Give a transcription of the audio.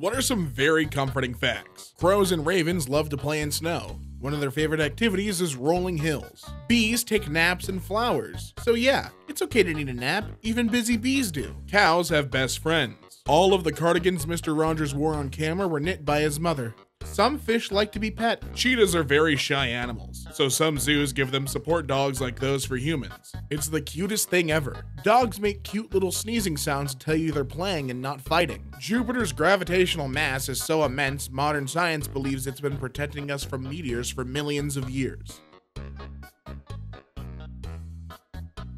What are some very comforting facts? Crows and ravens love to play in snow. One of their favorite activities is rolling hills. Bees take naps in flowers. So yeah, it's okay to need a nap, even busy bees do. Cows have best friends. All of the cardigans Mr. Rogers wore on camera were knit by his mother. Some fish like to be pet. Cheetahs are very shy animals, so some zoos give them support dogs like those for humans. It's the cutest thing ever. Dogs make cute little sneezing sounds to tell you they're playing and not fighting. Jupiter's gravitational mass is so immense, modern science believes it's been protecting us from meteors for millions of years.